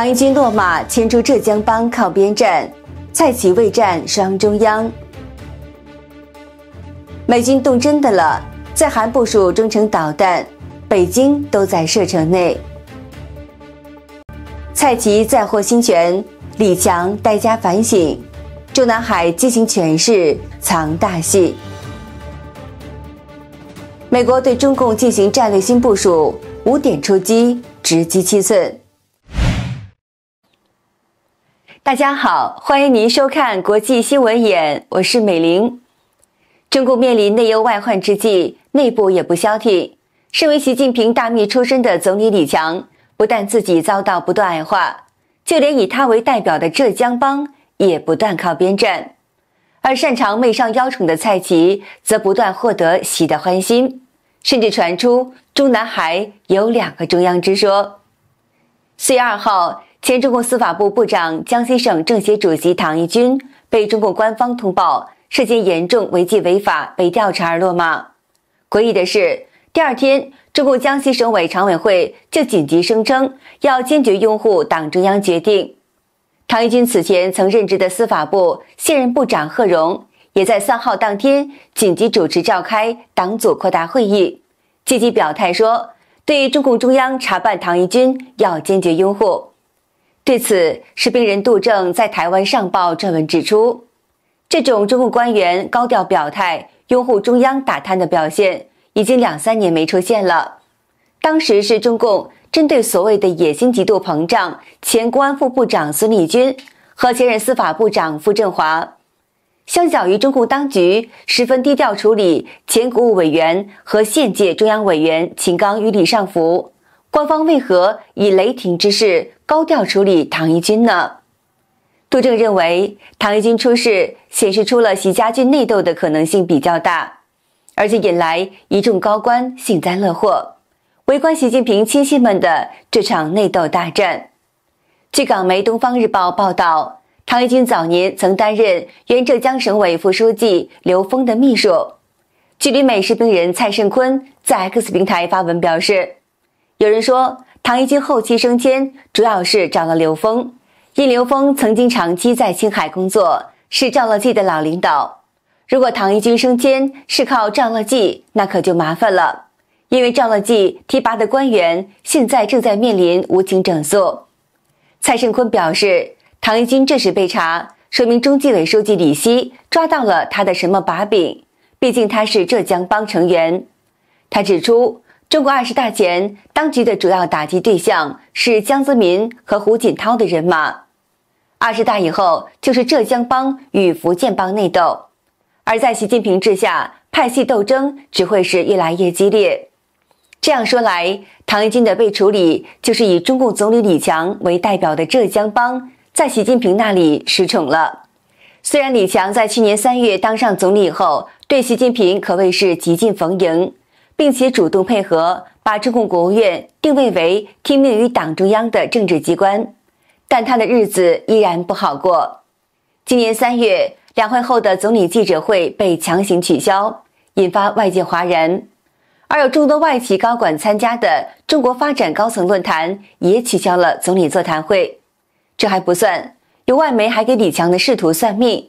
常义军落马，迁出浙江帮靠边站，蔡奇畏战伤中央。美军动真的了，在韩部署中程导弹，北京都在射程内。蔡奇再获新权，李强代加反省，中南海激情权势藏大戏。美国对中共进行战略新部署，5点出击，直击7寸。 大家好，欢迎您收看国际新闻眼，我是美玲。中共面临内忧外患之际，内部也不消停。身为习近平大秘出身的总理李强，不但自己遭到不断矮化，就连以他为代表的浙江帮也不断靠边站。而擅长媚上邀宠的蔡奇，则不断获得习的欢心，甚至传出中南海有2个中央之说。4月2号。 前中共司法部部长、江西省政协主席唐毅军被中共官方通报涉嫌严重违纪违法被调查而落马。诡异的是，第2天，中共江西省委常委会就紧急声称要坚决拥护党中央决定。唐毅军此前曾任职的司法部现任部长贺荣也在3号当天紧急主持召开党组扩大会议，积极表态说对中共中央查办唐毅军要坚决拥护。 对此，时评人杜正在台湾上报撰文指出，这种中共官员高调表态拥护中央打贪的表现，已经2、3年没出现了。当时是中共针对所谓的野心极度膨胀，前公安副部长孙立军和前任司法部长傅政华，相较于中共当局十分低调处理前国务委员和现届中央委员秦刚与李尚福。 官方为何以雷霆之势高调处理唐毅军呢？杜正认为，唐毅军出事显示出了习家军内斗的可能性比较大，而且引来一众高官幸灾乐祸，围观习近平亲信们的这场内斗大战。据港媒《东方日报》报道，唐毅军早年曾担任原浙江省委副书记刘峰的秘书。距离美时评人蔡胜坤在 X 平台发文表示。 有人说，唐毅军后期升迁主要是找了刘峰，因刘峰曾经长期在青海工作，是赵乐际的老领导。如果唐毅军升迁是靠赵乐际，那可就麻烦了，因为赵乐际提拔的官员现在正在面临无情整肃。蔡胜坤表示，唐毅军这时被查，说明中纪委书记李希抓到了他的什么把柄，毕竟他是浙江帮成员。他指出。 中国20大前，当局的主要打击对象是江泽民和胡锦涛的人马。20大以后，就是浙江帮与福建帮内斗，而在习近平治下，派系斗争只会是越来越激烈。这样说来，唐毅军的被处理，就是以中共总理李强为代表的浙江帮在习近平那里失宠了。虽然李强在去年3月当上总理后，对习近平可谓是极尽逢迎。 并且主动配合，把中共国务院定位为听命于党中央的政治机关，但他的日子依然不好过。今年3月，两会后的总理记者会被强行取消，引发外界哗然；而有众多外企高管参加的中国发展高层论坛也取消了总理座谈会。这还不算，有外媒还给李强的仕途算命。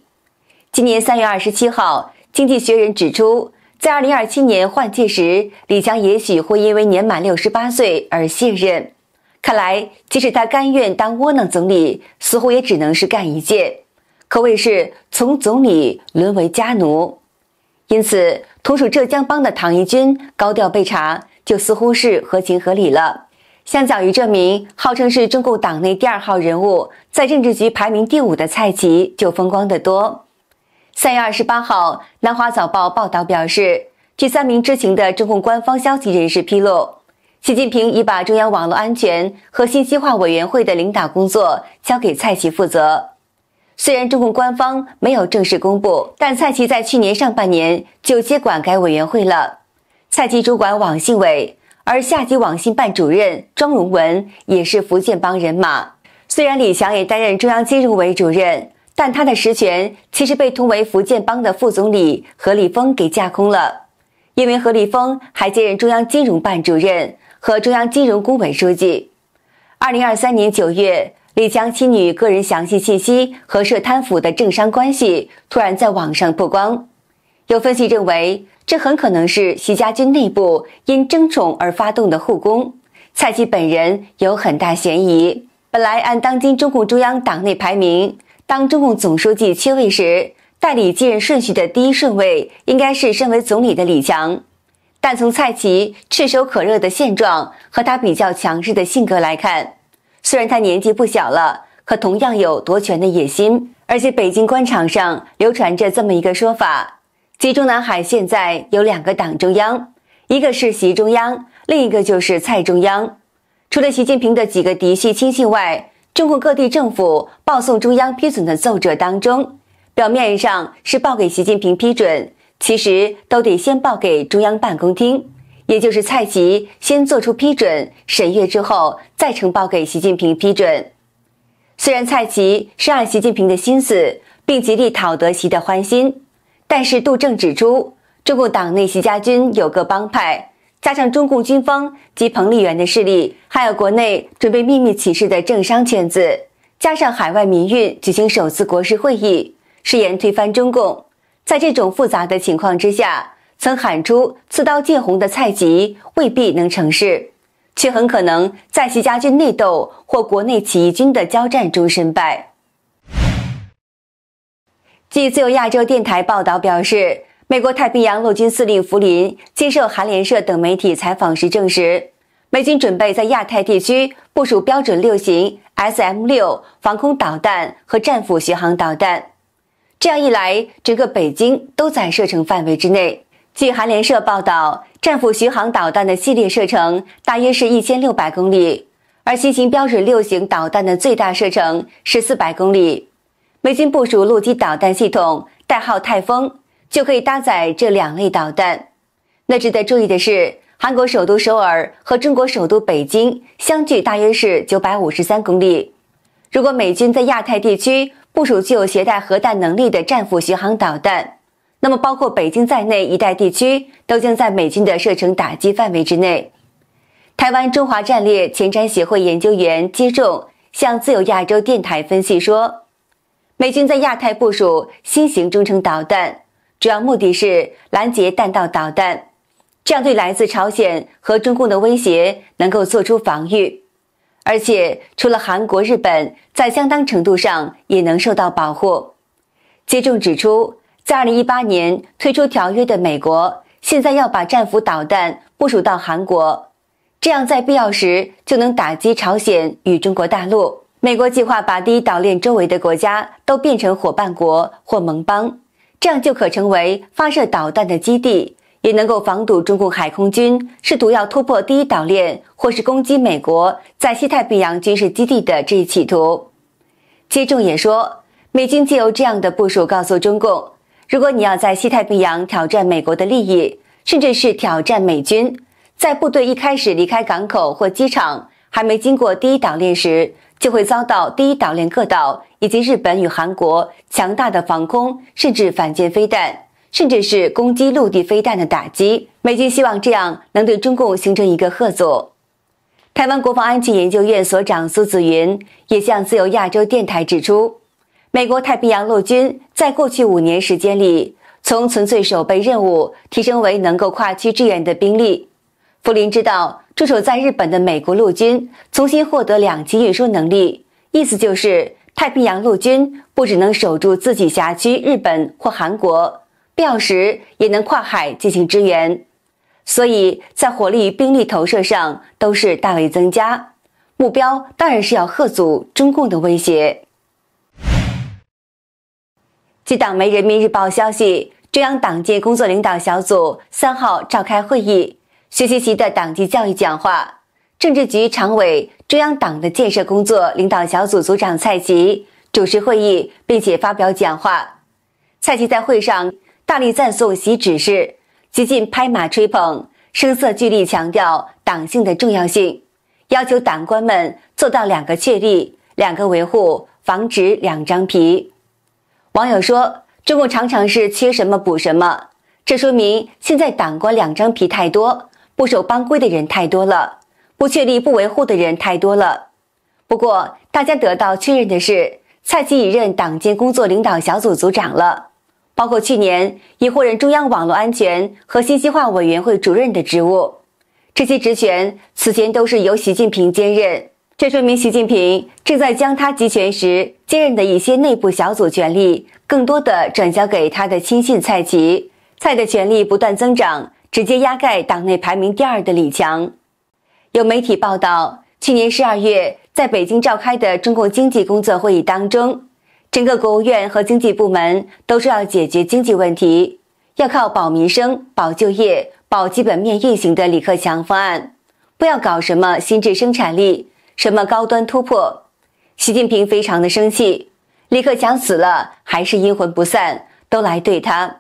今年3月27号，《经济学人》指出。 在2027年换届时，李强也许会因为年满68岁而卸任。看来，即使他甘愿当窝囊总理，似乎也只能是干一届，可谓是从总理沦为家奴。因此，同属浙江帮的唐毅军高调被查，就似乎是合情合理了。相较于这名号称是中共党内第2号人物，在政治局排名第5的蔡奇，就风光得多。 3月28号，南华早报报道表示，据3名知情的中共官方消息人士披露，习近平已把中央网络安全和信息化委员会的领导工作交给蔡奇负责。虽然中共官方没有正式公布，但蔡奇在去年上半年就接管该委员会了。蔡奇主管网信委，而下级网信办主任庄荣文也是福建帮人马。虽然李强也担任中央金融委主任。 但他的实权其实被同为福建帮的副总理何立峰给架空了，因为何立峰还接任中央金融办主任和中央金融工委书记。2023年9月，李强妻女个人详细信息和涉贪腐的政商关系突然在网上曝光，有分析认为，这很可能是习家军内部因争宠而发动的护工，蔡奇本人有很大嫌疑。本来按当今中共中央党内排名，当中共总书记缺位时，代理继任顺序的第一顺位应该是身为总理的李强，但从蔡奇炙手可热的现状和他比较强势的性格来看，虽然他年纪不小了，可同样有夺权的野心。而且北京官场上流传着这么一个说法，即中南海现在有两个党中央，一个是习中央，另一个就是蔡中央。除了习近平的几个嫡系亲信外，中共各地政府报送中央批准的奏折当中，表面上是报给习近平批准，其实都得先报给中央办公厅。也就是蔡奇先做出批准，审阅之后再呈报给习近平批准。虽然蔡奇是按习近平的心思，并极力讨得习的欢心，但是杜正指出，中共党内习家军有个帮派，加上中共军方及彭丽媛的势力，还有国内准备秘密起事的政商圈子，加上海外民运举行首次国事会议，誓言推翻中共。在这种复杂的情况之下，曾喊出刺刀见红的蔡奇未必能成事，却很可能在习家军内斗或国内起义军的交战中身败。据自由亚洲电台报道表示，美国太平洋陆军司令福林接受韩联社等媒体采访时证实，美军准备在亚太地区部署标准6型 SM-6 防空导弹和战斧巡航导弹，这样一来，整个北京都在射程范围之内。据韩联社报道，战斧巡航导弹的系列射程大约是1600公里，而新型标准6型导弹的最大射程是400公里。美军部署陆基导弹系统，代号泰风，就可以搭载这两类导弹。那值得注意的是，韩国首都首尔和中国首都北京相距大约是953公里。如果美军在亚太地区部署具有携带核弹能力的战斧巡航导弹，那么包括北京在内一带地区都将在美军的射程打击范围之内。台湾中华战略前瞻协会研究员接种向自由亚洲电台分析说，美军在亚太部署新型中程导弹，主要目的是拦截弹道导弹，这样对来自朝鲜和中共的威胁能够做出防御，而且除了韩国、日本，在相当程度上也能受到保护。接种指出，在2018年退出条约的美国，现在要把战斧导弹部署到韩国，这样在必要时就能打击朝鲜与中国大陆。美国计划把第一岛链周围的国家都变成伙伴国或盟邦，这样就可成为发射导弹的基地，也能够防堵中共海空军试图要突破第一岛链或是攻击美国在西太平洋军事基地的这一企图。接种也说，美军借由这样的部署告诉中共，如果你要在西太平洋挑战美国的利益，甚至是挑战美军，在部队一开始离开港口或机场，还没经过第一岛链时，就会遭到第一岛链各岛以及日本与韩国强大的防空甚至反舰飞弹，甚至是攻击陆地飞弹的打击。美军希望这样能对中共形成一个吓阻。台湾国防安全研究院所长苏紫云也向自由亚洲电台指出，美国太平洋陆军在过去5年时间里，从纯粹守备任务提升为能够跨区支援的兵力。福林知道，驻守在日本的美国陆军重新获得2栖运输能力，意思就是太平洋陆军不只能守住自己辖区日本或韩国，必要时也能跨海进行支援。所以在火力与兵力投射上都是大为增加，目标当然是要吓阻中共的威胁。据党媒人民日报消息，中央党建工作领导小组3号召开会议，学习习的党纪教育讲话。政治局常委、中央党的建设工作领导小组组长蔡奇主持会议，并且发表讲话。蔡奇在会上大力赞颂习指示，极尽拍马吹捧，声色俱厉强调党性的重要性，要求党官们做到2个确立、2个维护，防止2张皮。网友说，中共常常是缺什么补什么，这说明现在党官2张皮太多，不守帮规的人太多了，不确立不维护的人太多了。不过，大家得到确认的是，蔡奇已任党建工作领导小组组长了，包括去年也获任中央网络安全和信息化委员会主任的职务。这些职权此前都是由习近平兼任，这说明习近平正在将他集权时兼任的一些内部小组权力，更多的转交给他的亲信蔡奇。蔡的权力不断增长，直接压盖党内排名第二的李强。有媒体报道，去年12月在北京召开的中共经济工作会议当中，整个国务院和经济部门都是要解决经济问题，要靠保民生、保就业、保基本面运行的李克强方案，不要搞什么新质生产力、什么高端突破。习近平非常的生气，李克强死了还是阴魂不散，都来对他。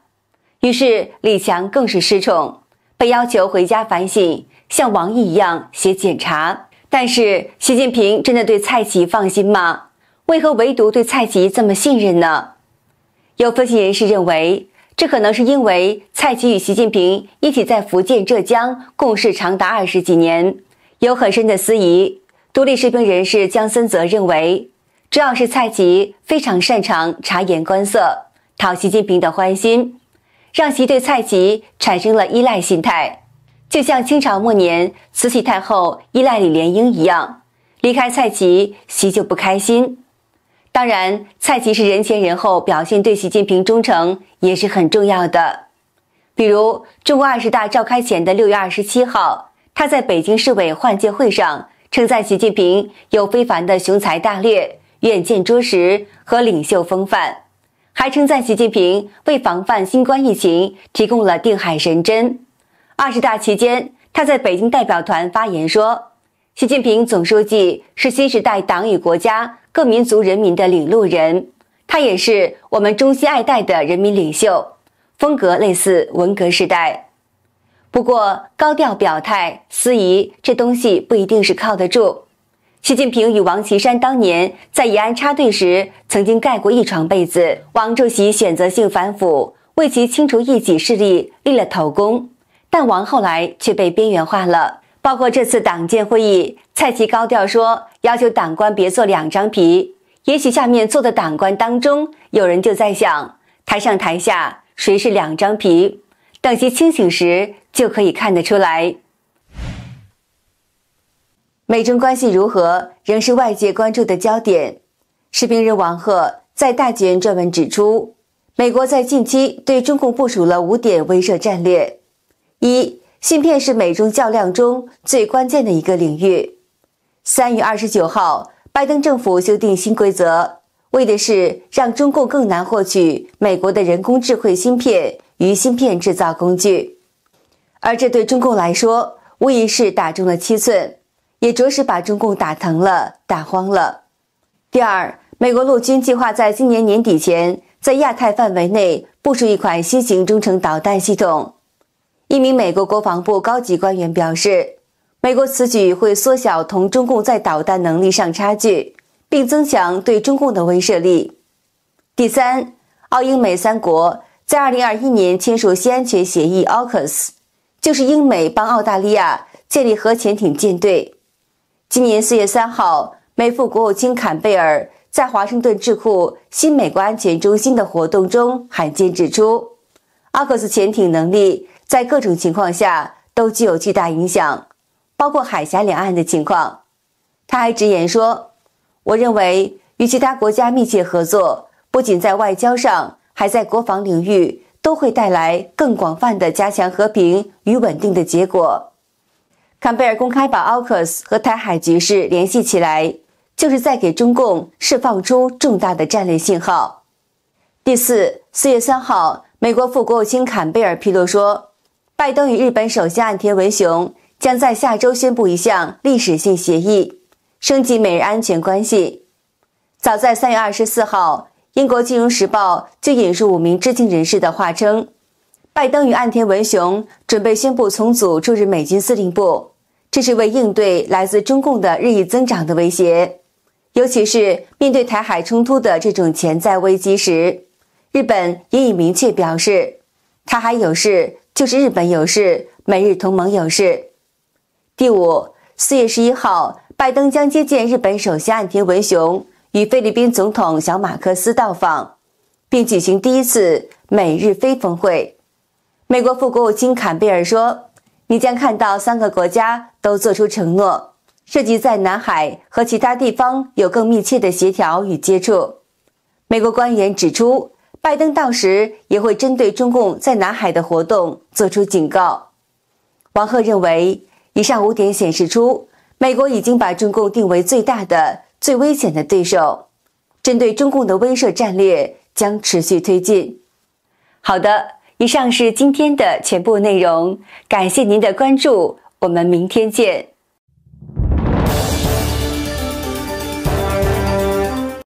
于是李强更是失宠，被要求回家反省，像王毅一样写检查。但是习近平真的对蔡奇放心吗？为何唯独对蔡奇这么信任呢？有分析人士认为，这可能是因为蔡奇与习近平一起在福建、浙江共事长达20几年，有很深的私谊。独立时评人士江森则认为，主要是蔡奇非常擅长察言观色，讨习近平的欢心，让其对蔡奇产生了依赖心态，就像清朝末年慈禧太后依赖李莲英一样，离开蔡奇，习就不开心。当然，蔡奇是人前人后表现对习近平忠诚也是很重要的。比如，中共20大召开前的6月27号，他在北京市委换届会上称赞习近平有非凡的雄才大略、远见卓识和领袖风范。还称赞习近平为防范新冠疫情提供了定海神针。20大期间，他在北京代表团发言说，习近平总书记是新时代党与国家各民族人民的领路人，他也是我们衷心爱戴的人民领袖，风格类似文革时代。不过，高调表态、私仪这东西不一定是靠得住。习近平与王岐山当年在延安插队时曾经盖过一床被子，王主席选择性反腐，为其清除异己势力立了头功，但王后来却被边缘化了。包括这次党建会议，蔡奇高调说要求党官别做两张皮，也许下面坐的党官当中有人就在想，台上台下谁是两张皮，等其清醒时就可以看得出来。美中关系如何仍是外界关注的焦点。时评人王鹤在大纪元撰文指出，美国在近期对中共部署了5点威慑战略。1、芯片是美中较量中最关键的一个领域。3月29号，拜登政府修订新规则，为的是让中共更难获取美国的人工智慧芯片与芯片制造工具。而这对中共来说，无疑是打中了7寸。也着实把中共打疼了，打慌了。2、美国陆军计划在今年年底前，在亚太范围内部署一款新型中程导弹系统。一名美国国防部高级官员表示，美国此举会缩小同中共在导弹能力上差距，并增强对中共的威慑力。3、澳英美3国在2021年签署新安全协议 AUKUS， 就是英美帮澳大利亚建立核潜艇舰队。今年4月3号，美副国务卿坎贝尔在华盛顿智库新美国安全中心的活动中罕见指出，AUKUS潜艇能力在各种情况下都具有巨大影响，包括海峡两岸的情况。他还直言说，我认为与其他国家密切合作，不仅在外交上，还在国防领域都会带来更广泛的加强和平与稳定的结果。坎贝尔公开把 AUKUS 和台海局势联系起来，就是在给中共释放出重大的战略信号。4、4月3号，美国副国务卿坎贝尔披露说，拜登与日本首相岸田文雄将在下周宣布一项历史性协议，升级美日安全关系。早在3月24号，英国金融时报就引述5名知情人士的话称，拜登与岸田文雄准备宣布重组驻日美军司令部。这是为应对来自中共的日益增长的威胁，尤其是面对台海冲突的这种潜在危机时，日本也已明确表示，台海有事就是日本有事，美日同盟有事。5、4月11号，拜登将接见日本首相岸田文雄与菲律宾总统小马克思到访，并举行第一次美日菲峰会。美国副国务卿坎贝尔说：“你将看到三个国家都做出承诺，涉及在南海和其他地方有更密切的协调与接触。”美国官员指出，拜登到时也会针对中共在南海的活动做出警告。王鹤认为，以上5点显示出美国已经把中共定为最大的、最危险的对手，针对中共的威慑战略将持续推进。好的，以上是今天的全部内容，感谢您的关注，我们明天见。